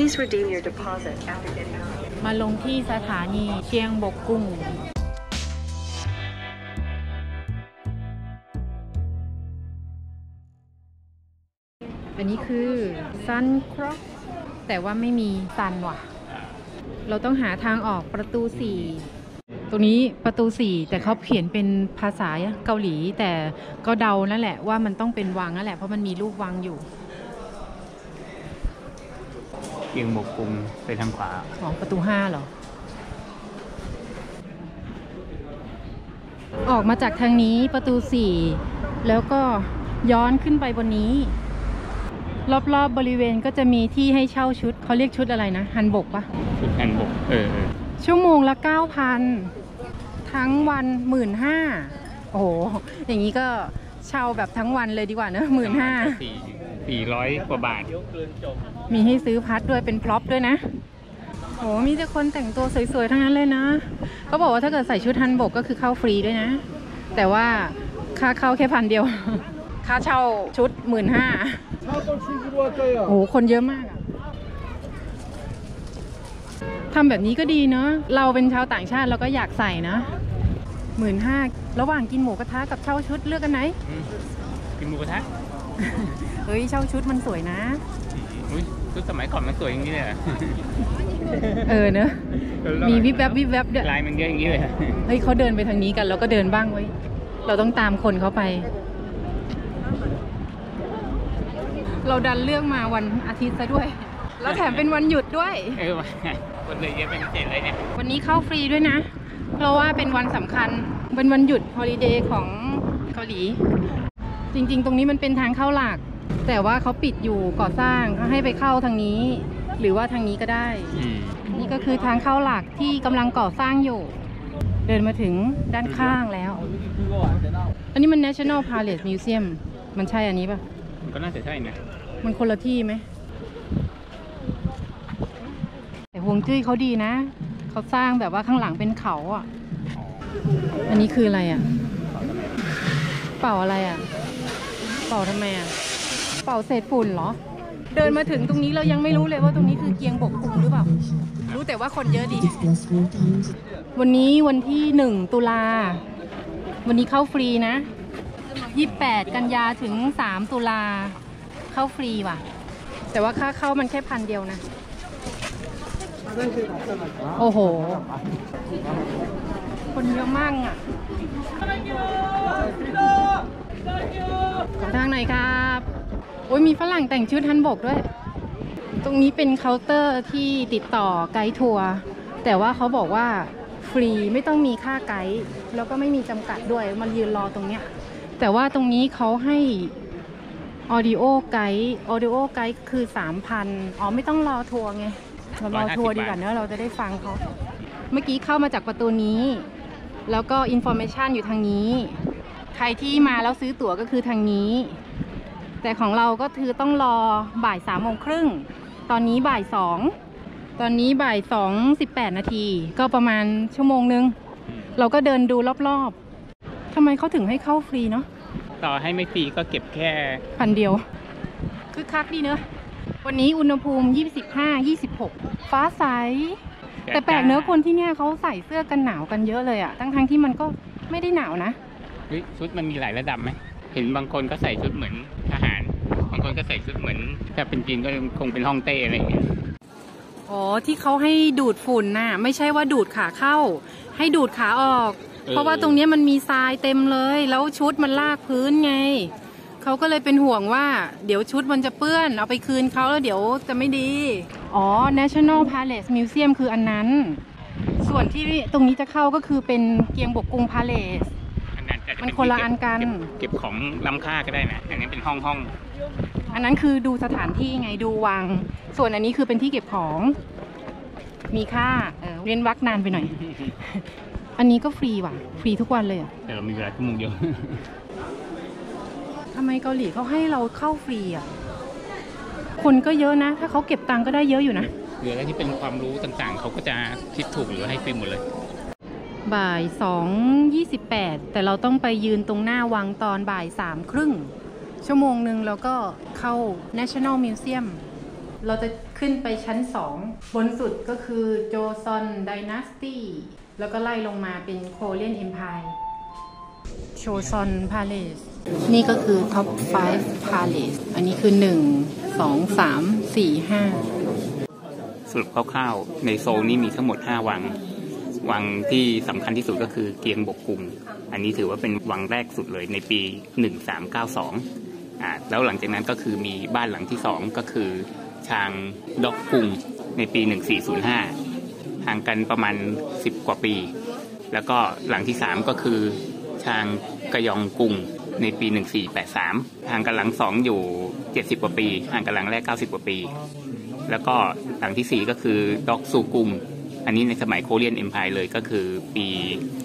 Please redeem your deposit after getting on. มาลงที่สถานีเชียงบกกุ้งอันนี้คือซันครอกแต่ว่าไม่มีซันว่ะเราต้องหาทางออกประตู4ตรงนี้ประตู4แต่เขาเขียนเป็นภาษาเกาหลีแต่ก็เดานั่นแหละว่ามันต้องเป็นวังนั่นแหละเพราะมันมีรูปวังอยู่เชียงบกกุ้งไปทางขวาของประตู5เหรอออกมาจากทางนี้ประตู4แล้วก็ย้อนขึ้นไปบนนี้รอบๆ บริเวณก็จะมีที่ให้เช่าชุดเขาเรียกชุดอะไรนะฮันบกปะชุดฮันบกชั่วโมงละ 9,000 ทั้งวัน 15,000 โอ้โหอย่างนี้ก็เช่าแบบทั้งวันเลยดีกว่าเนอะ 15,000 400 กว่าบาทมีให้ซื้อพัดด้วยเป็นพร็อพด้วยนะโอ้มีแต่คนแต่งตัวสวยๆทั้งนั้นเลยนะเขาบอกว่าถ้าเกิดใส่ชุดฮันบกก็คือเข้าฟรีด้วยนะแต่ว่าค่าเข้าแค่พันเดียวค่าเช่าชุด 15,000โอ้คนเยอะมากอะทำแบบนี้ก็ดีเนอะเราเป็นชาวต่างชาติเราก็อยากใส่นะ15,000ระหว่างกินหมูกระทะกับเช่าชุดเลือกกันไหนกินหมูกระทะเฮ้ยเช่าชุดมันสวยนะชุดสมัยก่อนมันสวยอย่างนี้เลยเนอะมีวิบแวบวิบแวบลายมันเยอะอย่างนี้เลยเฮ้ยเขาเดินไปทางนี้กันเราก็เดินบ้างไว้เราต้องตามคนเขาไปเราดันเรื่องมาวันอาทิตย์ซะด้วยแล้วแถมเป็นวันหยุดด้วยวันเลยเยอะเป็นพิเศษเลยเนี่ยวันนี้เข้าฟรีด้วยนะเพราะว่าเป็นวันสำคัญเป็นวันหยุดฮอลิเดย์ของเกาหลีจริงๆตรงนี้มันเป็นทางเข้าหลักแต่ว่าเขาปิดอยู่ก่อสร้างเขาให้ไปเข้าทางนี้หรือว่าทางนี้ก็ได้นี่ก็คือทางเข้าหลักที่กำลังก่อสร้างอยู่เดินมาถึงด้านข้างแล้วอันนี้มัน National Palace Museum มันใช่อันนี้ปะก็น่าจะใช่นะมันคนละที่ไหมแต่ฮวงจุ้ยเขาดีนะเขาสร้างแบบว่าข้างหลังเป็นเขาอ่ะอันนี้คืออะไรอ่ะเป่าอะไรอ่ะเป่าทำไมอ่ะเป่าเศษฝุ่นเหรอเดินมาถึงตรงนี้เรายังไม่รู้เลยว่าตรงนี้คือเกียงบกกุ้งหรือเปล่ารู้แต่ว่าคนเยอะดีวันนี้วันที่1 ตุลาวันนี้เข้าฟรีนะ28 กันยาถึง3 ตุลาเข้าฟรีว่ะแต่ว่าค่าเข้ามันแค่พันเดียวนะโอ้โหคนเยอะมากอ่ะขอทางหน่อยครับโอ้ยมีฝรั่งแต่งชุดฮันบกด้วยตรงนี้เป็นเคาน์เตอร์ที่ติดต่อไกด์ทัวร์แต่ว่าเขาบอกว่าฟรีไม่ต้องมีค่าไกด์แล้วก็ไม่มีจำกัดด้วยมันยืนรอตรงเนี้ยแต่ว่าตรงนี้เขาให้ออดิโอไกด์คือ 3,000 อ๋อไม่ต้องรอทัวร์ไงเรารอทัวร์ดีกว่าเนอะเราจะได้ฟังเขาเมื่อกี้เข้ามาจากประตูนี้แล้วก็อินฟอร์เมชันอยู่ทางนี้ใครที่มาแล้วซื้อตั๋วก็คือทางนี้แต่ของเราก็คือต้องรอบ่าย 3:30 น.ตอนนี้บ่าย 2 ตอนนี้บ่าย 2:18 น.ก็ประมาณชั่วโมงนึงเราก็เดินดูรอบๆทำไมเขาถึงให้เข้าฟรีเนาะต่อให้ไม่ฟรีก็เก็บแค่พันเดียวคึกคักดีเนอะวันนี้อุณหภูมิ 25-26 ฟ้าใสแต่แปลกเนอะคนที่เนี่ยเขาใส่เสื้อกันหนาวกันเยอะเลยอะทั้งที่มันก็ไม่ได้หนาวนะชุดมันมีหลายระดับไหมเห็นบางคนก็ใส่ชุดเหมือนทหารบางคนก็ใส่ชุดเหมือนถ้าเป็นจีนก็คงเป็นฮ่องเต้อะไรอย่างเงี้ยอ๋อที่เขาให้ดูดฝุ่นน่ะไม่ใช่ว่าดูดขาเข้าให้ดูดขาออกเพราะว่าตรงนี้มันมีทรายเต็มเลยแล้วชุดมันลากพื้นไงเขาก็เลยเป็นห่วงว่าเดี๋ยวชุดมันจะเปื้อนเอาไปคืนเขาแล้วเดี๋ยวจะไม่ดีอ๋อ National Palace Museum คืออันนั้นส่วนที่ตรงนี้จะเข้าก็คือเป็นเกียงบกกุ้ง Palace อันนั้นมันคนละอันกันเก็บของล้ำค่าก็ได้นะอันนี้เป็นห้องอันนั้นคือดูสถานที่ไงดูวังส่วนอันนี้คือเป็นที่เก็บของมีค่าเรียนวักนานไปหน่อยอันนี้ก็ฟรีว่ะฟรีทุกวันเลยอ่ะแต่เรามีเวลาชั่วโมงเดียวทำไมเกาหลีเขาให้เราเข้าฟรีอ่ะคนก็เยอะนะถ้าเขาเก็บตังก็ได้เยอะอยู่นะหรืออะไรที่เป็นความรู้ต่างๆเขาก็จะคิดถูกหรือให้ฟรีหมดเลยบ่าย 2:28 แต่เราต้องไปยืนตรงหน้าวังตอนบ่าย 3:30 ชั่วโมงนึงแล้วก็เข้า National Museum เราจะขึ้นไปชั้น 2 บนสุดก็คือ Joseon Dynasty แล้วก็ไล่ลงมาเป็น Korean Empire Joseon Palace นี่ก็คือ Top 5 Palace อันนี้คือ 1 2 3 4 5 สรุปคร่าวๆในโซนนี้มีทั้งหมด 5 วัง วังที่สำคัญที่สุดก็คือเกียงบกกุมอันนี้ถือว่าเป็นวังแรกสุดเลยในปี 1392 แล้วหลังจากนั้นก็คือมีบ้านหลังที่ 2 ก็คือชางด็อกกุงในปี 1405 ห่างกันประมาณ 10 กว่าปี แล้วก็หลังที่ 3 ก็คือชางกยองกุงในปี 1483 ห่างกันหลัง 2 อยู่ 70 กว่าปี ห่างกันหลังแรก 90 กว่าปี แล้วก็หลังที่ 4 ก็คือด็อกซูกุงอันนี้ในสมัยโคเรียนเอ็มไพร์เลยก็คือปี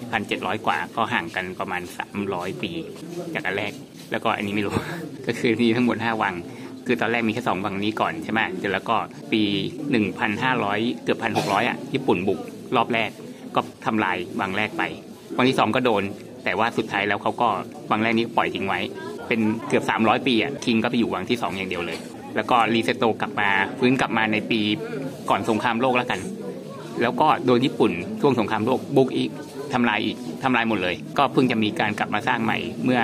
1,700 กว่าก็ห่างกันประมาณ 300 ปีจากอันแรกแล้วก็อันนี้ไม่รู้ ก็คือมีทั้งหมด 5 วังคือตอนแรกมีแค่2วังนี้ก่อนใช่ไหมเสร็จแล้วก็ปี 1,500 เกือบ 1,600 อ่ะญี่ปุ่นบุกรอบแรกก็ทำลายวังแรกไปวังที่2ก็โดนแต่ว่าสุดท้ายแล้วเขาก็วังแรกนี้ปล่อยทิ้งไว้เป็นเกือบ300 ปีอ่ะคิงก็ไปอยู่วังที่2อย่างเดียวเลยแล้วก็รีเซตโตกลับมาฟื้นกลับมาในปีก่อนสงครามโลกแล้วกันแล้วก็โดนญี่ปุ่นช่วงสงครามโลกบุกอีกทำลายอีกทำลายหมดเลยก็เพิ่งจะมีการกลับมาสร้างใหม่เมื่อ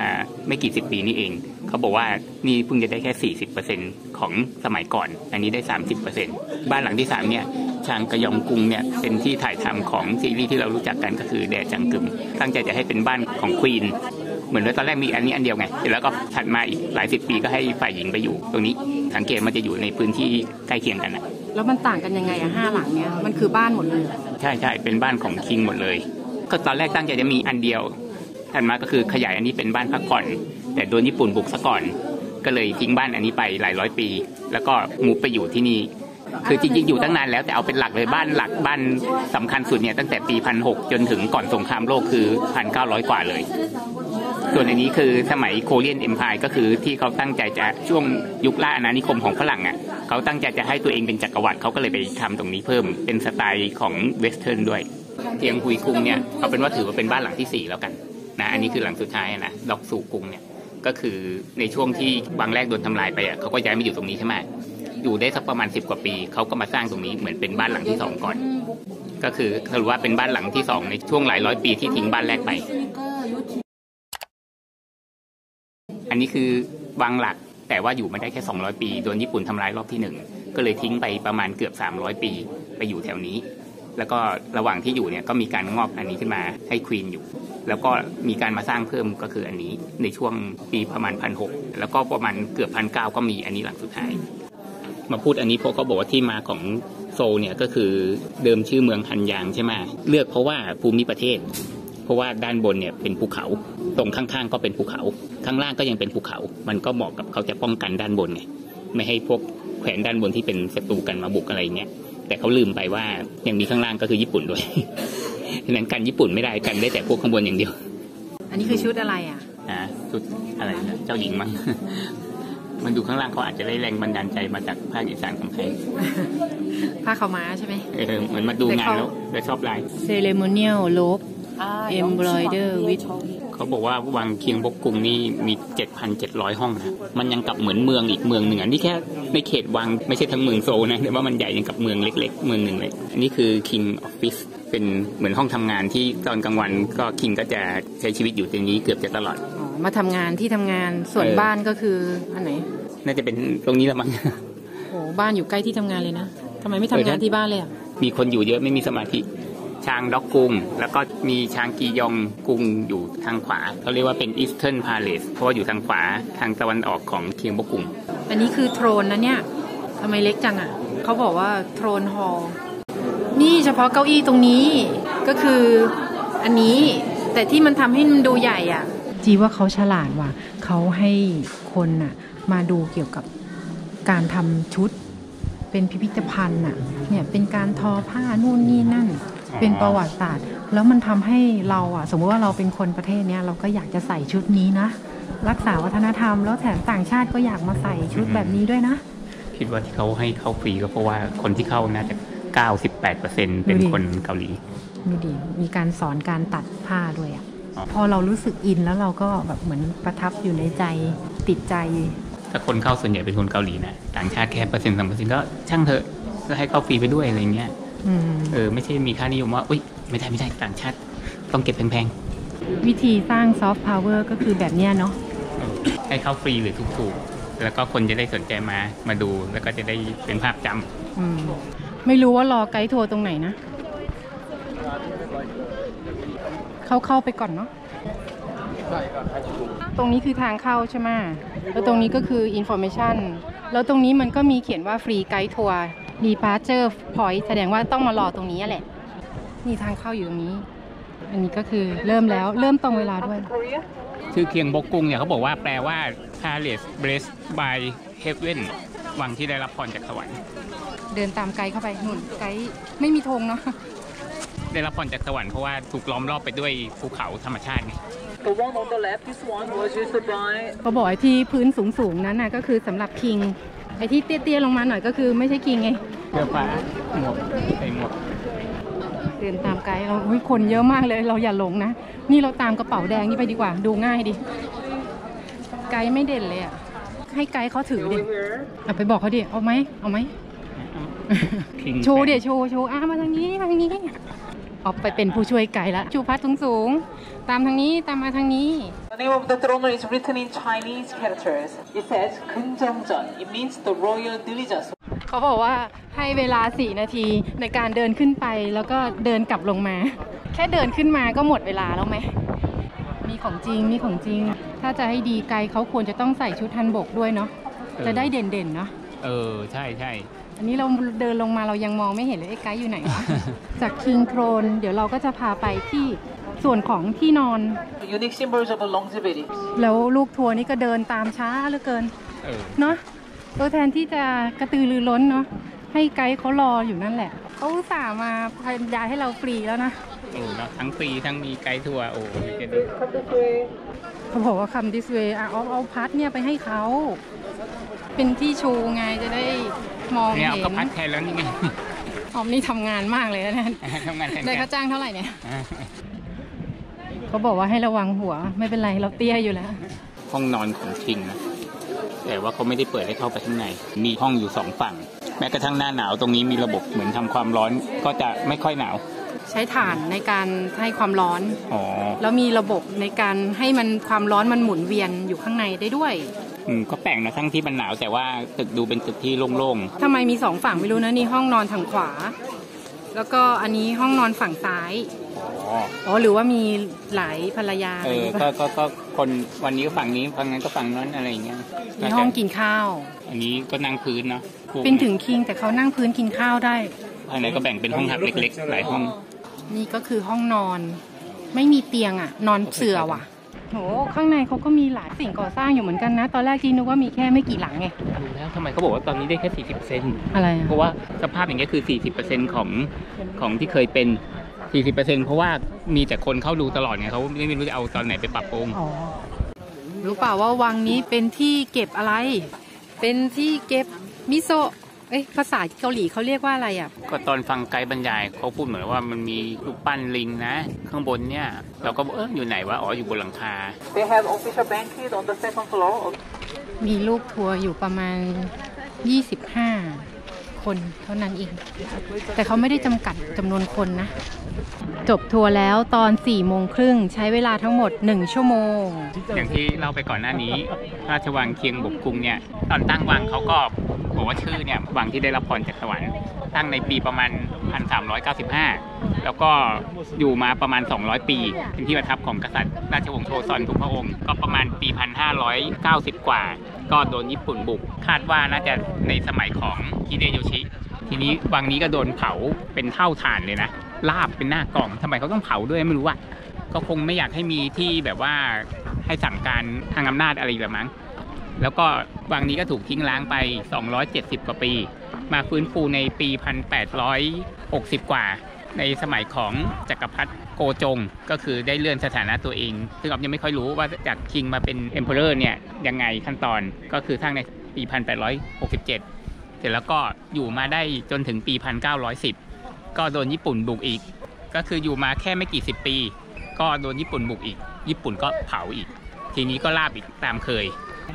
ไม่กี่สิบปีนี้เองเขาบอกว่านี่เพิ่งจะได้แค่ 40% ของสมัยก่อนอันนี้ได้ 30% บ้านหลังที่3เนี่ยชางกยองกุงเนี่ยเป็นที่ถ่ายทำของซีรีส์ที่เรารู้จักกันก็คือแดจังกึมตั้งใจจะให้เป็นบ้านของควีนเหมือนว่าตอนแรกมีอันนี้อันเดียวไงเสร็จแล้วก็ถัดมาอีกหลายสิบปีก็ให้ฝ่ายหญิงไปอยู่ตรงนี้สังเกตมันจะอยู่ในพื้นที่ใกล้เคียงกันอะแล้วมันต่างกันยังไงอะ5หลังเนี่ยมันคือบ้านหมดเลยใช่ใช่เป็นบ้านของคิงหมดเลยก็ตอนแรกตั้งใจจะมีอันเดียวถัดมาก็คือขยายอันนี้เป็นบ้านพักผ่อนแต่โดนญี่ปุ่นบุกซะก่อนก็เลยทิ้งบ้านอันนี้ไปหลายร้อยปีแล้วก็มูฟไปอยู่ที่นี่คือจริงๆอยู่ตั้งนานแล้วแต่เอาเป็นหลักเลยบ้านหลักบ้านสำคัญสุดเนี่ยตั้งแต่ปี 1,600 จนถึงก่อนสงครามโลกคือ 1,900 กว่าเลยส่วนอันนี้คือสมัยโคเรียนเอ็มไพร์ก็คือที่เขาตั้งใจจะช่วงยุคล่าอาณานิคมของฝรั่งอ่ะเขาตั้งใจจะให้ตัวเองเป็นจักรวรรดิเขาก็เลยไปทำตรงนี้เพิ่มเป็นสไตล์ของเวสเทิร์นด้วยเกียงกุยกุงเนี่ยเอาเป็นว่าถือว่าเป็นบ้านหลังที่4แล้วกันนะอันนี้คือหลังสุดท้ายนะดอกสู่กุงเนี่ยก็คือในช่วงที่วังแรกโดนทำลายไปอ่ะเขาก็ย้ายมาอยู่ตรงนี้ใช่ไหมอยู่ได้สักประมาณ10กว่าปีเขาก็มาสร้างตรงนี้เหมือนเป็นบ้านหลังที่2ก่อนก็คือถือว่าเป็นบ้านหลังที่2ในช่วงหลายร้อยปีที่ทิ้งบ้านแรกไปอันนี้คือวังหลักแต่ว่าอยู่มาได้แค่200ปีโดนญี่ปุ่นทำลายรอบที่1ก็เลยทิ้งไปประมาณเกือบ300ปีไปอยู่แถวนี้แล้วก็ระหว่างที่อยู่เนี่ยก็มีการงอกอันนี้ขึ้นมาให้ควีนอยู่แล้วก็มีการมาสร้างเพิ่มก็คืออันนี้ในช่วงปีประมาณ 1,600 แล้วก็ประมาณเกือบ 1,900 ก็มีอันนี้หลังสุดท้ายมาพูดอันนี้เพราะเขาบอกว่าที่มาของโซลเนี่ยก็คือเดิมชื่อเมืองฮันยางใช่ไหมเลือกเพราะว่าภูมิประเทศเพราะว่าด้านบนเนี่ยเป็นภูเขาตรงข้างๆก็เป็นภูเขาข้างล่างก็ยังเป็นภูเขามันก็เหมาะกับเขาจะป้องกันด้านบนไงไม่ให้พวกแขวนด้านบนที่เป็นศัตรูกันมาบุกอะไรเงี้ยแต่เขาลืมไปว่ายังมีข้างล่างก็คือญี่ปุ่นด้วยฉะนั้นกันญี่ปุ่นไม่ได้กันได้แต่พวกข้างบนอย่างเดียวอันนี้คือชุดอะไรอ่ะชุดอะไรนะเจ้าหญิงมั้งมันดูข้างล่างเขาอาจจะได้แรงบันดาลใจมาจากภาคอีสานของไทยผ้าขาวม้าใช่ไหมเหมือนมาดูงานแล้วได้ชอบลายเซเลโมเนียลโลฟเอ็มบรอยเดอร์วิทเขาบอกว่าวังเคียงบกกุงนี่มี 7,700 ห้องนะมันยังกับเหมือนเมืองอีกเมืองหนึ่งอันนี้แค่ในเขตวังไม่ใช่ทั้งเมืองโซนะแต่ว่ามันใหญ่ยังกับเมืองเล็กๆเมืองหนึ่งเลยอันนี้คือ King Office เป็นเหมือนห้องทำงานที่ตอนกลางวันก็คิงก็จะใช้ชีวิตอยู่ตรงนี้เกือบจะตลอดมาทำงานที่ทำงานส่วนบ้านก็คืออันไหนน่าจะเป็นตรงนี้ละมั้งโอ้บ้านอยู่ใกล้ที่ทำงานเลยนะทำไมไม่ทำงานที่บ้านเลยมีคนอยู่เยอะไม่มีสมาธิชางด็อกกุงแล้วก็มีชางกียองกุงอยู่ทางขวาเขาเรียกว่าเป็น Eastern Palace เพราะว่าอยู่ทางขวาทางตะวันออกของเคียงบกุงอันนี้คือโทรนนะเนี่ยทำไมเล็กจังอ่ะเขาบอกว่าโทรนฮอลล์นี่เฉพาะเก้าอี้ตรงนี้ก็คืออันนี้แต่ที่มันทำให้มันดูใหญ่อ่ะจีว่าเขาฉลาดว่ะเขาให้คนอ่ะมาดูเกี่ยวกับการทำชุดเป็นพิพิธภัณฑ์อ่ะเนี่ยเป็นการทอผ้านู่นนี่นั่นเป็นประวัติศาสตร์แล้วมันทำให้เราอ่ะสมมติว่าเราเป็นคนประเทศเนี้ยเราก็อยากจะใส่ชุดนี้นะรักษาวัฒนธรรมแล้วแถมต่างชาติก็อยากมาใส่ชุดแบบนี้ด้วยนะคิดว่าที่เขาให้เข้าฟรีก็เพราะว่าคนที่เข้าน่าจะ 98% เป็นคนเกาหลีไม่ดีมีการสอนการตัดผ้าด้วยอ่ะพอเรารู้สึกอินแล้วเราก็แบบเหมือนประทับอยู่ในใจติดใจ ถ้าคนเข้าส่วนใหญ่เป็นคนเกาหลีนะต่างชาติแค่1-2%ก็ช่างเถอะก็ให้เข้าฟรีไปด้วยอะไรเงี้ยไม่ใช่มีค่านิยมว่าอุ้ยไม่ได้ต่างชาติต้องเก็บแพงๆวิธีสร้างซอฟต์พาวเวอร์ก็คือแบบเนี้ยเนาะให้เข้าฟรีหรือถูกๆแล้วก็คนจะได้สนใจมาดูแล้วก็จะได้เป็นภาพจำไม่รู้ว่ารอไกด์ทัวร์ตรงไหนนะเข้าไปก่อนเนาะตรงนี้คือทางเข้าใช่ไหมแล้วตรงนี้ก็คืออินโฟเมชันแล้วตรงนี้มันก็มีเขียนว่าฟรีไกด์ทัวร์ departure point แสดงว่าต้องมารอตรงนี้แหละนี่ทางเข้าอยู่ตรงนี้อันนี้ก็คือเริ่มแล้วเริ่มตรงเวลาด้วยชื่อเคียงบกกุงเนี่ยเขาบอกว่าแปลว่า Palace Blessed by Heaven วังที่ได้รับพรจากสวรรค์เดินตามไกด์เข้าไปนู่นไกด์ไม่มีธงเนาะได้รับพรจากสวรรค์เพราะว่าถูกล้อมรอบไปด้วยภูเขาธรรมชาติไงเขาบอกไอ้ที่พื้นสูงๆนั้นน่ะก็คือสำหรับคิงไอ้ที่เตี้ยๆลงมาหน่อยก็คือไม่ใช่คิงไงเสื้อผ้าหมวกใส่หมวกเดินตามไกด์เราคนเยอะมากเลยเราอย่าหลงนะนี่เราตามกระเป๋าแดงนี่ไปดีกว่าดูง่ายดิไกด์ไม่เด่นเลยอ่ะให้ไกด์เขาถือดิเอาไปบอกเขาดิเอาไหมโชว์เดี๋ยวโชว์มาทางนี้ออกไปเป็นผู้ช่วยไกด์ละชูพัดสูงตามทางนี้ตามมาทางนี้ The name of the throne is written in Chinese characters. It says คึงจงจอน It means the royal diligence. เขาบอกว่าให้เวลา4 นาทีในการเดินขึ้นไปแล้วก็เดินกลับลงมาแค่เดินขึ้นมาก็หมดเวลาแล้วไหมมีของจริงถ้าจะให้ดีไกด์เขาควรจะต้องใส่ชุดฮันบกด้วยเนาะจะได้เด่นเนาะใช่อันนี้เราเดินลงมาเรายังมองไม่เห็นเลยไกด์อยู่ไหนวะจากคิงโทรนเดี๋ยวเราก็จะพาไปที่ส่วนของที่นอน Unique symbols of longevity แล้วลูกทัวร์นี่ก็เดินตามช้าเหลือเกินเนาะตัวแทนที่จะกระตือรือร้นเนาะให้ไกด์เขารออยู่นั่นแหละเขาอุตส่าห์มาพยายามให้เราฟรีแล้วนะเราทั้งฟรีทั้งมีไกด์ทัวร์เขาบอกว่าคำ this way เอาพัดเนี่ยไปให้เขาเป็นที่โชว์ไงจะได้มองเห็นเนี่ยก็พัดแทนแล้วนี่ไงอมนี่ทำงานมากเลยนะได้ค่าจ้างเท่าไหร่เนี่ยเขาบอกว่าให้ระวังหัวไม่เป็นไรเราเตี้ยอยู่แล้วห้องนอนของคิงนะแต่ว่าเขาไม่ได้เปิดให้เข้าไปข้างในมีห้องอยู่2 ฝั่งแม้กระทั่งหน้าหนาวตรงนี้มีระบบเหมือนทำความร้อนก็จะไม่ค่อยหนาวใช้ถ่านในการให้ความร้อนแล้วมีระบบในการให้มันความร้อนมันหมุนเวียนอยู่ข้างในได้ด้วยก็แปลกนะทั้งที่มันหนาวแต่ว่าตึกดูเป็นตึกที่โล่งๆทำไมมี2 ฝั่งไม่รู้นะนี่ห้องนอนทางขวาแล้วก็อันนี้ห้องนอนฝั่งซ้ายอ๋อหรือว่ามีหลายภรรยาก็คนวันนี้ก็ฝั่งนี้ฝั่งนั้นก็ฝั่งนั้นอะไรอย่างเงี้ยมีห้องกินข้าวอันนี้ก็นั่งพื้นเนาะเป็นถึงคิงแต่เขานั่งพื้นกินข้าวได้อันไหนก็แบ่งเป็นห้องหับเล็กๆหลายห้องนี่ก็คือห้องนอนไม่มีเตียงอ่ะนอนเสื่อว่ะโหข้างในเขาก็มีหลายสิ่งก่อสร้างอยู่เหมือนกันนะตอนแรกจีนึกว่ามีแค่ไม่กี่หลังไงดูแล้วทำไมเขาบอกว่าตอนนี้ได้แค่40%อะไรเพราะว่าสภาพอย่างเงี้ยคือ40%ของที่เคยเป็น40%เพราะว่ามีแต่คนเข้าดูตลอดไงเขาไม่รู้จะเอาตอนไหนไปปรับปรุงรู้เปล่าว่าวังนี้เป็นที่เก็บอะไรเป็นที่เก็บมิโซะภาษาเกาหลีเขาเรียกว่าอะไรอ่ะก็ตอนฟังไกด์บรรยายเขาพูดเหมือนว่ามันมีรูปปั้นลิงนะข้างบนเนี่ยเราก็อยู่ไหนวะอยู่บนหลังคา They have official banquet on the second floor มีลูกทัวร์อยู่ประมาณ25 คนเท่านั้นเองแต่เขาไม่ได้จำกัดจำนวนคนนะจบทัวร์แล้วตอน16:30ใช้เวลาทั้งหมด1 ชั่วโมงอย่างที่เราไปก่อนหน้านี้ราชวังเคียงบกกุงเนี่ยตอนตั้งวังเขาก็บอกว่าชื่อเนี่ยวังที่ได้รับพรจากสวรรค์ตั้งในปีประมาณ 1,395 แล้วก็อยู่มาประมาณ200 ปีเป็นที่ประทับของกษัตริย์ราชวงศ์โชซอนทุกพระองค์ก็ประมาณปี 1,590 กว่าก็โดนญี่ปุ่นบุกคาดว่าน่าจะในสมัยของฮิเดโยชิทีนี้วังนี้ก็โดนเผาเป็นเท่าถ่านเลยนะลาบเป็นหน้ากล่องทำไมเขาต้องเผาด้วยไม่รู้อ่ะก็คงไม่อยากให้มีที่แบบว่าให้สั่งการทางอำนาจอะไรแบบมั้งแล้วก็วังนี้ก็ถูกทิ้งล้างไป270 กว่าปีมาฟื้นฟูในปี 1,860 กว่าในสมัยของจักรพรรดิโกจงก็คือได้เลื่อนสถานะตัวเองซึ่งอ๊อฟยังไม่ค่อยรู้ว่าจากคิงมาเป็น Emperor เนี่ยยังไงขั้นตอนก็คือสร้างในปี 1,867 เสร็จแล้วก็อยู่มาได้จนถึงปี 1,910ก็โดนญี่ปุ่นบุกอีกก็คืออยู่มาแค่ไม่กี่10 ปีก็โดนญี่ปุ่นบุกอีกญี่ปุ่นก็เผาอีกทีนี้ก็ลาบอีกตามเคย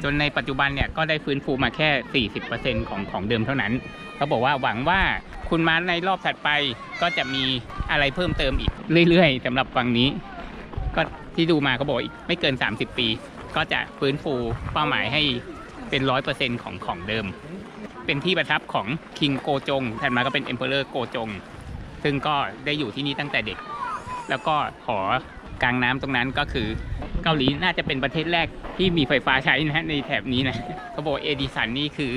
จนในปัจจุบันเนี่ยก็ได้ฟื้นฟูมาแค่ 40% ของเดิมเท่านั้นเขาบอกว่าหวังว่าคุณมาในรอบถัดไปก็จะมีอะไรเพิ่มเติมอีกเรื่อยๆสำหรับฝั่งนี้ก็ที่ดูมาเขาบอกอีกไม่เกิน30ปีก็จะฟื้นฟูเป้าหมายให้เป็น 100% ของเดิมเป็นที่ประทับของคิงโกจงถัดมาก็เป็น Emperor โกจงซึ่งก็ได้อยู่ที่นี่ตั้งแต่เด็กแล้วก็หอกลางน้ำตรงนั้นก็คือเกาหลีน่าจะเป็นประเทศแรกที่มีไฟฟ้าใช้นะในแถบนี้นะเขาบอกเอดิสันนี่คือ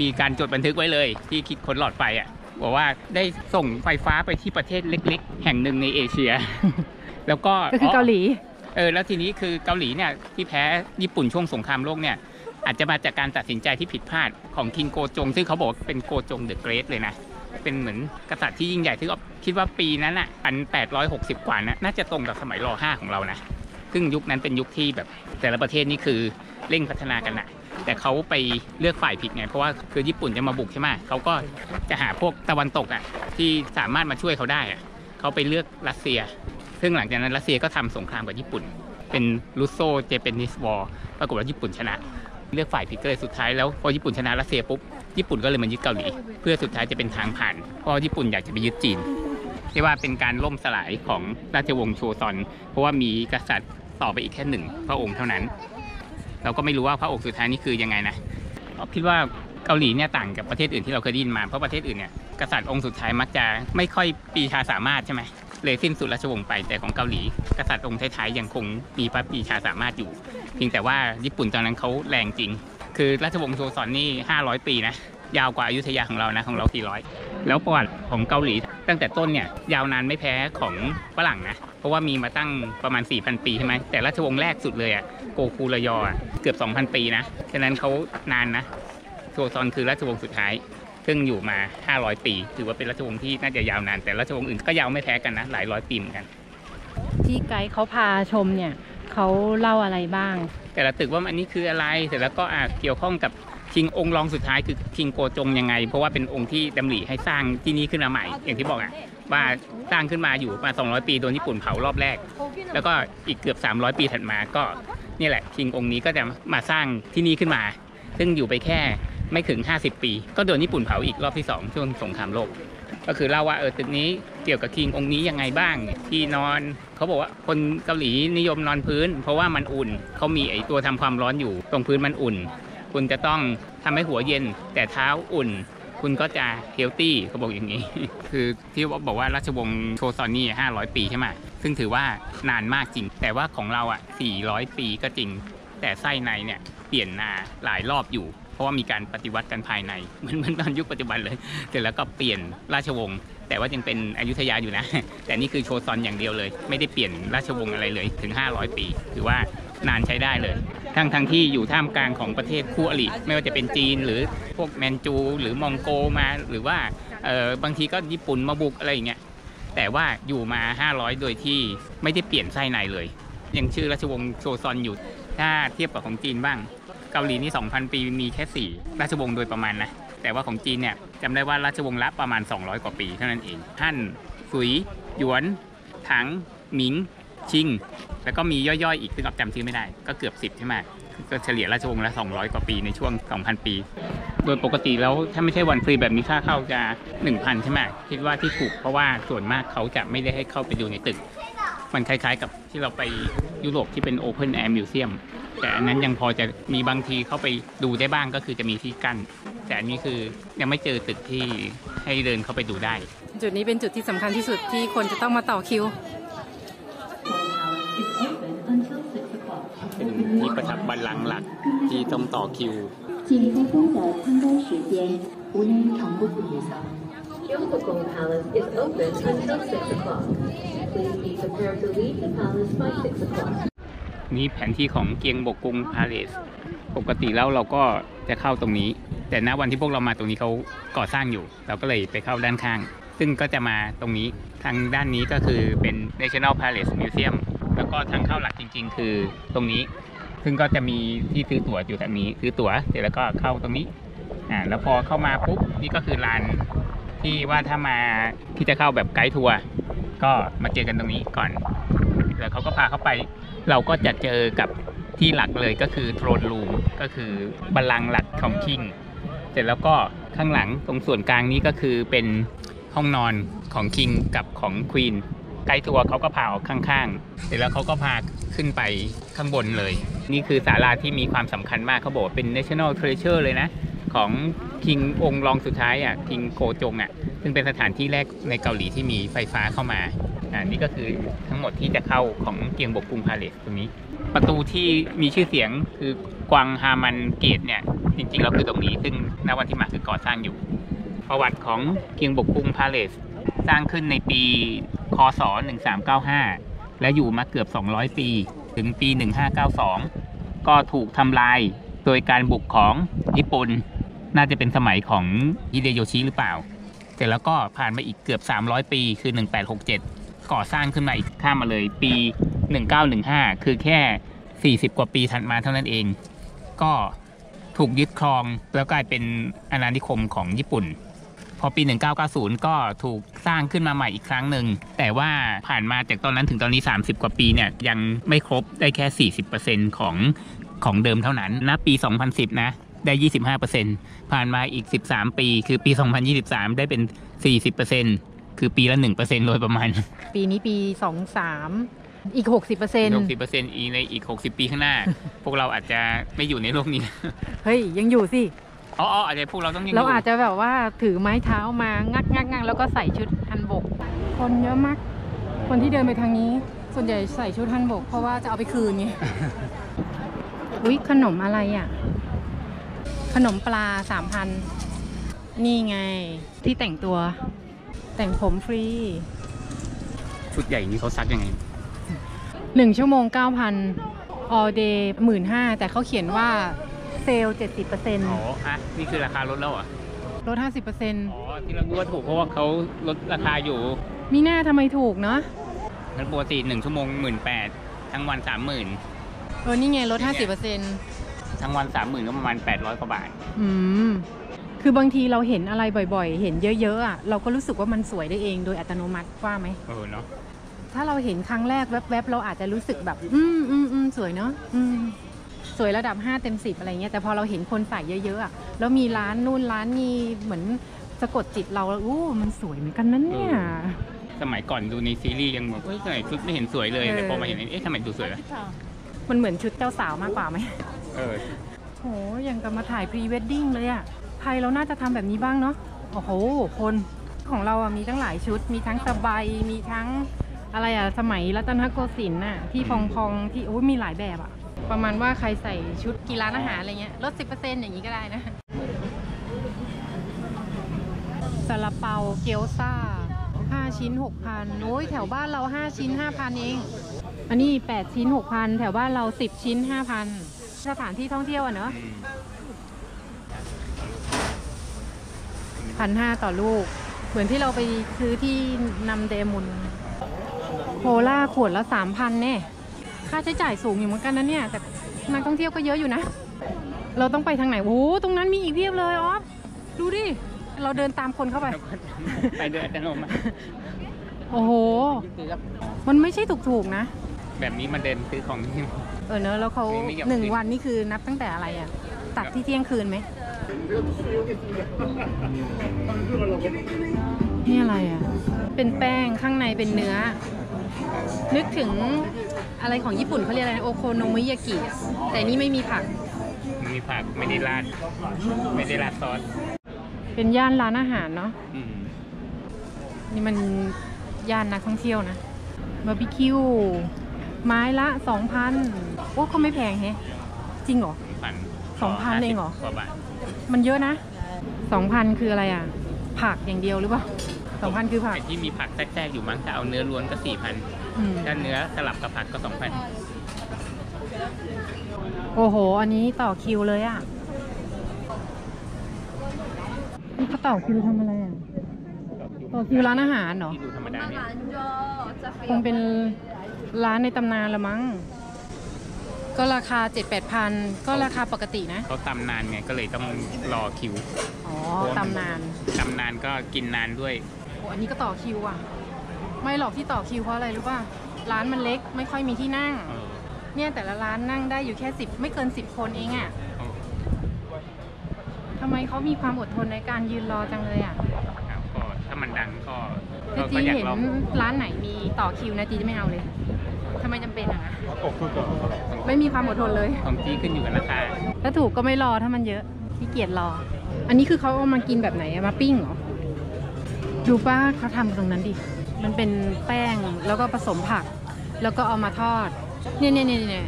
มีการจดบันทึกไว้เลยที่คิดค้นหลอดไฟอ่ะบอกว่าได้ส่งไฟฟ้าไปที่ประเทศเล็กๆแห่งหนึ่งในเอเชียแล้วก็คือเกาหลีแล้วทีนี้คือเกาหลีเนี่ยที่แพ้ญี่ปุ่นช่วงสงครามโลกเนี่ยอาจจะมาจากการตัดสินใจที่ผิดพลาดของคิงโกจงซึ่งเขาบอกเป็นโกจงเดอะเกรทเลยนะเป็นเหมือนกษัตริย์ที่ยิ่งใหญ่ที่คิดว่าปีนั้นอ่ะ1860กว่าน่าจะตรงกับสมัยร.5 ของเรานะซึ่งยุคนั้นเป็นยุคที่แบบแต่ละประเทศนี่คือเร่งพัฒนากันนะแต่เขาไปเลือกฝ่ายผิดไงเพราะว่าคือญี่ปุ่นจะมาบุกใช่ไหมเขาก็จะหาพวกตะวันตกอ่ะที่สามารถมาช่วยเขาได้อ่ะเขาไปเลือกรัสเซียซึ่งหลังจากนั้นรัสเซียก็ทำสงครามกับญี่ปุ่นเป็น Russo-Japanese War ปรากฏว่าญี่ปุ่นชนะเลือกฝ่ายผิดก็เลยสุดท้ายแล้วพอญี่ปุ่นชนะรัสเซียปุ๊บญี่ปุ่นก็เลยมายึดเกาหลีเพื่อสุดท้ายจะเป็นทางผ่านเพราะญี่ปุ่นอยากจะไปยึดจีนเรียกว่าเป็นการล่มสลายของราชวงศ์โชซอนเพราะว่ามีกษัตริย์ต่อไปอีกแค่หนึ่งพระองค์เท่านั้นเราก็ไม่รู้ว่าพระองค์สุดท้ายนี่คือยังไงนะเราคิดว่าเกาหลีเนี่ยต่างกับประเทศอื่นที่เราเคยได้ยินมาเพราะประเทศอื่นเนี่ยกษัตริย์องค์สุดท้ายมักจะไม่ค่อยปีชาสามารถใช่ไหมเลยสิ้นสุดราชวงศ์ไปแต่ของเกาหลีกษัตริย์องค์ท้ายๆยังคงมีพระปีชาสามารถอยู่เพียงแต่ว่าญี่ปุ่นตอนนั้นเขาแรงจริงคือราชวงศ์โชซอนนี่500ปีนะยาวกว่าอยุธยาของเรานะของเรา400แล้วประวัติของเกาหลีตั้งแต่ต้นเนี่ยยาวนานไม่แพ้ของฝรั่งนะเพราะว่ามีมาตั้งประมาณ 4,000 ปีใช่ไหมแต่ราชวงศ์แรกสุดเลยอะโกคุรยอเกือบ 2,000 ปีนะฉะนั้นเขานานนะโชซอนคือราชวงศ์สุดท้ายซึ่งอยู่มา500ปีถือว่าเป็นราชวงศ์ที่น่าจะยาวนานแต่ราชวงศ์อื่นก็ยาวไม่แพ้กันนะหลายร้อยปีเหมือนกันที่ไกด์เขาพาชมเนี่ยเขาเล่าอะไรบ้างแต่ละตึกว่าอันนี้คืออะไรเสร็จแล้วก็เกี่ยวข้องกับคิงองค์รองสุดท้ายคือคิงโกจงยังไงเพราะว่าเป็นองค์ที่ดำริให้สร้างที่นี่ขึ้นมาใหม่อย่างที่บอกอ่ะว่าสร้างขึ้นมาอยู่มา200ปีโดนญี่ปุ่นเผารอบแรกแล้วก็อีกเกือบ300ปีถัดมาก็นี่แหละคิงองค์นี้ก็จะมาสร้างที่นี่ขึ้นมาซึ่งอยู่ไปแค่ไม่ถึง50ปีก็โดนญี่ปุ่นเผาอีกรอบที่2ช่วงสงครามโลกก็คือเล่าว่าตึกนี้เกี่ยวกับคิงองค์นี้ยังไงบ้างที่นอนเขาบอกว่าคนเกาหลีนิยมนอนพื้นเพราะว่ามันอุ่นเขามีไอตัวทำความร้อนอยู่ตรงพื้นมันอุ่นคุณจะต้องทำให้หัวเย็นแต่เท้าอุ่นคุณก็จะเฮลตี้เขาบอกอย่างนี้คือที่บอกว่าราชวงศ์โชซอนนี่500ปีใช่ไหมซึ่งถือว่านานมากจริงแต่ว่าของเราอ่ะ400ปีก็จริงแต่ไส้ในเนี่ยเปลี่ยนนาหลายรอบอยู่เพราะว่ามีการปฏิวัติกันภายในเหมือนตอนยุคปัจจุบันเลยเสร็จแล้วก็เปลี่ยนราชวงศ์แต่ว่ายังเป็นอยุธยาอยู่นะแต่นี่คือโชซอนอย่างเดียวเลยไม่ได้เปลี่ยนราชวงศ์อะไรเลยถึง500ปีถือว่านานใช้ได้เลยทั้งที่อยู่ท่ามกลางของประเทศคู่อริไม่ว่าจะเป็นจีนหรือพวกแมนจูหรือมองโกมาหรือว่าบางทีก็ญี่ปุ่นมาบุกอะไรอย่างเงี้ยแต่ว่าอยู่มา500โดยที่ไม่ได้เปลี่ยนไส้ในเลยยังชื่อราชวงศ์โชซอนอยู่ถ้าเทียบกับของจีนบ้างเกาหลีนี่ 2,000 ปีมีแค่4ราชวงศ์โดยประมาณนะแต่ว่าของจีนเนี่ยจำได้ว่าราชวงศ์ละประมาณ200กว่าปีเท่านั้นเองฮั่นซุยหยวนถังหมิงชิงแล้วก็มีย่อยๆอีกซึ่งจำชื่อไม่ได้ก็เกือบ10ใช่ไหมก็เฉลี่ยราชวงศ์ละ200กว่าปีในช่วง 2,000 ปีโดยปกติแล้วถ้าไม่ใช่วันฟรีแบบมีค่าเข้าจะ 1,000 ใช่ไหมคิดว่าที่ถูกเพราะว่าส่วนมากเขาจะไม่ได้ให้เข้าไปดูในตึกมันคล้ายๆกับที่เราไปยุโรปที่เป็นโอเพนแอร์มิวเซียมแต่อันนั้นยังพอจะมีบางทีเข้าไปดูได้บ้างก็คือจะมีที่กั้นแต่อันนี้คือยังไม่เจอตึกที่ให้เดินเข้าไปดูได้จุดนี้เป็นจุดที่สำคัญที่สุดที่คนจะต้องมาต่อคิวเป็นที่ประทับบัลลังก์หลักที่ต้องต่อคิวJoseon Palace is open until 6 o'clock. Please be prepared to leave the palace by 6 o'clock. นี่แผนที่ของเกียงบกกุงพาเลสปกติแล้วเราก็จะเข้าตรงนี้แต่ณวันที่พวกเรามาตรงนี้เขาก่อสร้างอยู่เราก็เลยไปเข้าด้านข้างซึ่งก็จะมาตรงนี้ทางด้านนี้ก็คือเป็น National Palace Museum แล้วก็ทางเข้าหลักจริงๆคือตรงนี้ซึ่งก็จะมีที่ซื้อตั๋วอยู่ทางนี้ซื้อตั๋วเสร็จแล้วก็เข้าตรงนี้แล้วพอเข้ามาปุ๊บนี่ก็คือลานที่ว่าถ้ามาที่จะเข้าแบบไกด์ทัวร์ก็มาเจอกันตรงนี้ก่อนแล้วเขาก็พาเข้าไปเราก็จะเจอกับ ที่หลักเลยก็คือโทรนรูมก็คือบัลลังก์หลักของคิงเสร็จแล้วก็ข้างหลังตรงส่วนกลางนี้ก็คือเป็นห้องนอนของคิงกับของควีนไกด์ทัวร์เขาก็พาออกข้างๆเสร็จแล้วเขาก็พาขึ้นไปข้างบนเลยนี่คือศาลาที่มีความสำคัญมากเขาบอกว่าเป็น National Treasure เลยนะของคิงองค์รองสุดท้ายอ่ะคิงโกจงอ่ะซึ่งเป็นสถานที่แรกในเกาหลีที่มีไฟฟ้าเข้ามานี่ก็คือทั้งหมดที่จะเข้าของเกียงบกกรุงพาเลซตรงนี้ประตูที่มีชื่อเสียงคือกวางฮามันเกตเนี่ยจริงๆแล้วคือตรงนี้ซึ่งณวันที่มาคือก่อสร้างอยู่ประวัติของเกียงบกกรุงพาเลซสร้างขึ้นในปีค.ศ. 1395และอยู่มาเกือบ200ปีถึงปี1592ก็ถูกทำลายโดยการบุกของญี่ปุ่นน่าจะเป็นสมัยของฮิเดโยชิหรือเปล่าเสร็จแล้วก็ผ่านมาอีกเกือบ300ปีคือ1867ก่อสร้างขึ้นมาอีกข้ามมาเลยปี1915คือแค่40กว่าปีถัดมาเท่านั้นเองก็ถูกยึดครองแล้วกลายเป็นอาณานิคมของญี่ปุ่นพอปี1990ก็ถูกสร้างขึ้นมาใหม่อีกครั้งหนึ่งแต่ว่าผ่านมาจากตอนนั้นถึงตอนนี้30กว่าปีเนี่ยยังไม่ครบได้แค่ 40% ของเดิมเท่านั้นณปี2010นะได้ 25% ผ่านมาอีก13ปีคือปี2023ได้เป็น 40% คือปีละ 1% โดยประมาณปีนี้ปี23อีก 60% อีกในอีก60ปีข้างหน้า พวกเราอาจจะไม่อยู่ในโลกนี้เฮ้ย ยังอยู่สิอ๋ออาจจะพวกเราต้องยังอยู่เราอาจจะแบบว่าถือไม้เท้ามางักแล้วก็ใส่ชุดฮันบกคนเยอะมากคนที่เดินไปทางนี้ส่วนใหญ่ใส่ชุดฮันบกเพราะว่าจะเอาไปคืนไง อุ๊ยขนมอะไรอ่ะขนมปลา 3,000 นี่ไงที่แต่งตัวแต่งผมฟรีชุดใหญ่นี้เขาซักยังไง1ชั่วโมง 9,000 all day 15,000 แต่เขาเขียนว่าเซล 70% อ๋ออะนี่คือราคาลดแล้วเหรอลด 50% อ๋อที่เราดูว่าถูกเพราะว่าเขาลดราคาอยู่มีหน้าทำไมถูกเนาะงั้นปกติ1ชั่วโมง 18,000 ทั้งวัน 30,000 เออนี่ไงลด 50%ทั้งวัน 30,000 ก็ประมาณ800กว่าบาทคือบางทีเราเห็นอะไรบ่อยๆเห็นเยอะๆอ่ะเราก็รู้สึกว่ามันสวยได้เองโดยอัตโนมัติว่าไหมเออเนาะถ้าเราเห็นครั้งแรกแวบๆเราอาจจะรู้สึกแบบสวยเนาะสวยระดับ5เต็ม10อะไรเงี้ยแต่พอเราเห็นคนใส่เยอะๆอ่ะแล้วมีร้านนู่นร้านนี้เหมือนสะกดจิตเราอู้มันสวยเหมือนกันนั่นเนี่ยสมัยก่อนดูในซีรีส์ยังบอกเฮ้ยใส่ชุดไม่เห็นสวยเลยแต่พอมาเห็นเอ๊ะทำไมดูสวยล่ะมันเหมือนชุดเจ้าสาวมากกว่าไหมโหยังจะมาถ่ายพรีเวดดิ้งเลยอ่ะไทยเราน่าจะทำแบบนี้บ้างเนาะโอ้โหคนของเราอ่ะมีทั้งหลายชุดมีทั้งสบายมีทั้งอะไรอ่ะสมัยรัตนโกสินทร์น่ะที่พองที่โอ้ยมีหลายแบบอ่ะประมาณว่าใครใส่ชุดกีฬาอาหารอะไรเงี้ยลด 10% อย่างนี้ก็ได้นะซาลาเปาเกี๊ยวซ่า5ชิ้น 6,000 โอ้ยแถวบ้านเรา5ชิ้น 5,000 เองอันนี้8ชิ้น 6,000 แถวบ้านเรา10ชิ้น 5,000สถานที่ท่องเที่ยวอ่ะเนอะ 1,500 ต่อลูกเหมือนที่เราไปซื้อที่นำเดมุนโคล่าขวดละ 3,000 เนี่ยค่าใช้จ่ายสูงอยู่เหมือนกันนะเนี่ยแต่นักท่องเที่ยวก็เยอะอยู่นะเราต้องไปทางไหนโอ้ตรงนั้นมีอีกเพียบเลยอ๋อดูดิเราเดินตามคนเข้าไปไปเดินแต่ลมโอ้โหมันไม่ใช่ถูกๆนะแบบนี้มาเดินซื้อของนี่เออเนอะแล้วเขา1วันนี่คือนับตั้งแต่อะไรอ่ะตัดที่เที่ยงคืนไหมนี่อะไรอ่ะเป็นแป้งข้างในเป็นเนื้อนึกถึงอะไรของญี่ปุ่นเขาเรียกอะไรโอโคโนมิยากิแต่นี่ไม่มีผักไม่ได้ราดซอสเป็นย่านร้านอาหารเนาะนี่มันย่านนักท่องเที่ยวนะบาร์บีคิวไม้ละ 2,000 โอ้เขาไม่แพงแฮะจริงเหรอ 2,000 เองเหรอมันเยอะนะ 2,000 คืออะไรอ่ะผักอย่างเดียวหรือเปล่า 2,000 คือผักที่มีผักแทรกๆอยู่มั้งแต่เอาเนื้อล้วนก็ 4,000 ถ้าเนื้อสลับกับผักก็ 2,000 โอ้โหอันนี้ต่อคิวเลยอ่ะนี่เขาต่อคิวทำอะไรอ่ะต่อคิวร้านอาหารเหรอคงเป็นร้านในตำนานละมั้งก็ราคา 7-8,000 ก็ราคาปกตินะเขาตำนานไงก็เลยต้องรอคิวอ๋อตำนานก็กินนานด้วยโอ้อันนี้ก็ต่อคิวอ่ะไม่หรอกที่ต่อคิวเพราะอะไรรู้ป่ะร้านมันเล็กไม่ค่อยมีที่นั่ง เนี่ยแต่ละร้านนั่งได้อยู่แค่10ไม่เกิน10คนเองอ่ะทำไมเขามีความอดทนในการยืนรอจังเลยอ่ะก็ถ้ามันดังก็จีเห็นร้านไหนมีต่อคิวนะจีจะไม่เอาเลยทำไมจำเป็นอ่ะไม่มีความอดทนเลยของจีขึ้นอยู่กับราคาถ้าถูกก็ไม่รอถ้ามันเยอะขี้เกียจรออันนี้คือเขาเอามากินแบบไหนมาปิ้งเหรอดูป้าเขาทำตรงนั้นดิมันเป็นแป้งแล้วก็ผสมผักแล้วก็เอามาทอดเนี่ย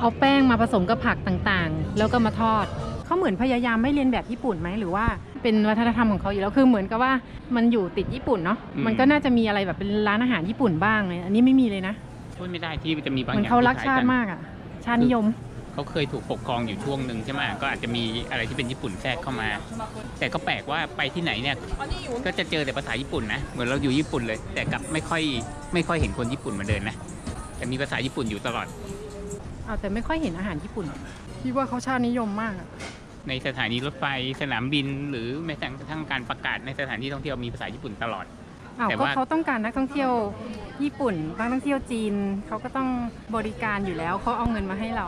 เอาแป้งมาผสมกับผักต่างๆแล้วก็มาทอดเขาเหมือนพยายามไม่เรียนแบบญี่ปุ่นไหมหรือว่าเป็นวัฒนธรรมของเขาอยู่แล้วคือเหมือนกับว่ามันอยู่ติดญี่ปุ่นเนาะมันก็น่าจะมีอะไรแบบเป็นร้านอาหารญี่ปุ่นบ้างเลยอันนี้ไม่มีเลยนะไม่ได้ที่จะมีบางอย่างมันเขารักชาติมากอ่ะชาตินิยมเขาเคยถูกปกครองอยู่ช่วงหนึ่งใช่ไหมก็อาจจะมีอะไรที่เป็นญี่ปุ่นแทรกเข้ามาแต่ก็แปลกว่าไปที่ไหนเนี่ยก็จะเจอแต่ภาษาญี่ปุ่นนะเหมือนเราอยู่ญี่ปุ่นเลยแต่กลับไม่ค่อยเห็นคนญี่ปุ่นมาเดินนะแต่มีภาษาญี่ปุ่นอยู่ตลอดเอาแต่ไม่ค่อยเห็นอาหารญี่ปุ่นคิดว่าเขาชาตินิยมมากในสถานีรถไฟสนามบินหรือแม้แต่กระทั่งการประกาศในสถานที่ท่องเที่ยวมีภาษาญี่ปุ่นตลอดแต่ว่าเขาต้องการนักท่องเที่ยวญี่ปุ่นนักท่องเที่ยวจีนเขาก็ต้องบริการอยู่แล้วเขาเอาเงินมาให้เรา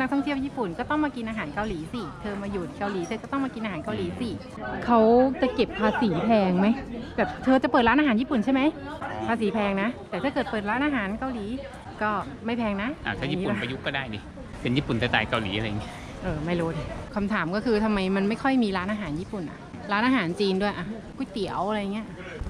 นักท่องเที่ยวญี่ปุ่นก็ต้องมากินอาหารเกาหลีสิเธอมาอยู่เกาหลีเธอก็ต้องมากินอาหารเกาหลีสิเขาจะเก็บภาษีแพงไหมแบบเธอจะเปิดร้านอาหารญี่ปุ่นใช่ไหมภาษีแพงนะแต่ถ้าเกิดเปิดร้านอาหารเกาหลีก็ไม่แพงนะถ้าญี่ปุ่นประยุกต์ก็ได้ดิเป็นญี่ปุ่นสไตล์เกาหลีอะไรอย่างเงี้ยไม่รู้คำถามก็คือทำไมมันไม่ค่อยมีร้านอาหารญี่ปุ่นอะร้านอาหารจีนด้วยอะก๋วยเตี๋ยวอะไรเงี้ย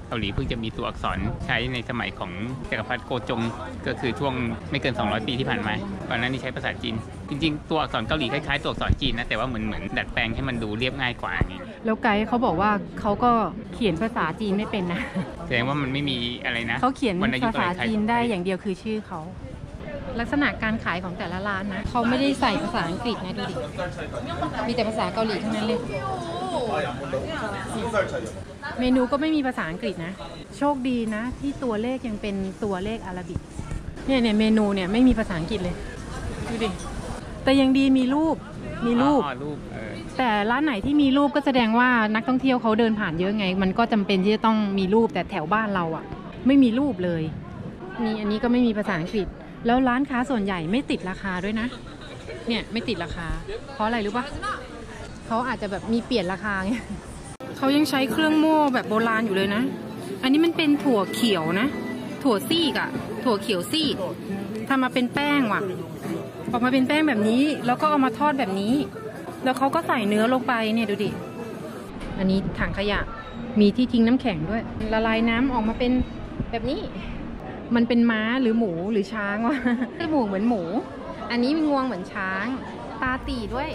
เกาหลีเพิ่งจะมีตัวอักษรใช้ในสมัยของจักรพรรดิโกจงก็คือช่วงไม่เกิน200ปีที่ผ่านมาก่อนหน้านี้ใช้ภาษาจีนจริงๆตัวอักษรเกาหลีคล้ายๆตัวอักษรจีนนะแต่ว่าเหมือนดัดแปลงให้มันดูเรียบง่ายกว่านี่แล้วไกด์เขาบอกว่าเขาก็เขียนภาษาจีนไม่เป็นนะแสดงว่ามันไม่มีอะไรนะเขาเขียนภาษาจีนได้อย่างเดียวคือชื่อเขาลักษณะการขายของแต่ละร้านนะเขาไม่ได้ใส่ภาษาอังกฤษนะดูดิมีแต่ภาษาเกาหลีทั้งนั้นเลยเมนูก็ไม่มีภาษาอังกฤษนะโชคดีนะที่ตัวเลขยังเป็นตัวเลขอาราบิกเนี่ยเมนูเนี่ยไม่มีภาษาอังกฤษเลยดูดิแต่ยังดีมีรูปแต่ร้านไหนที่มีรูปก็แสดงว่านักท่องเที่ยวเขาเดินผ่านเยอะไงมันก็จำเป็นที่จะต้องมีรูปแต่แถวบ้านเราอ่ะไม่มีรูปเลยมีอันนี้ก็ไม่มีภาษาอังกฤษแล้วร้านค้าส่วนใหญ่ไม่ติดราคาด้วยนะเนี่ยไม่ติดราคาเพราะอะไรรู้ป่ะเขาอาจจะแบบมีเปลี่ยนราคาไงเขายังใช้เครื่องโม่แบบโบราณอยู่เลยนะอันนี้มันเป็นถั่วเขียวนะถั่วซีกอะถั่วเขียวซีกทำมาเป็นแป้งว่ะออกมาเป็นแป้งแบบนี้แล้วก็เอามาทอดแบบนี้แล้วเขาก็ใส่เนื้อลงไปเนี่ยดูดิอันนี้ถังขยะมีที่ทิ้งน้ำแข็งด้วยละลายน้ำออกมาเป็นแบบนี้มันเป็นม้าหรือหมูหรือช้างวะจมูกเหมือนหมูอันนี้มีงวงเหมือนช้างตาตีด้วย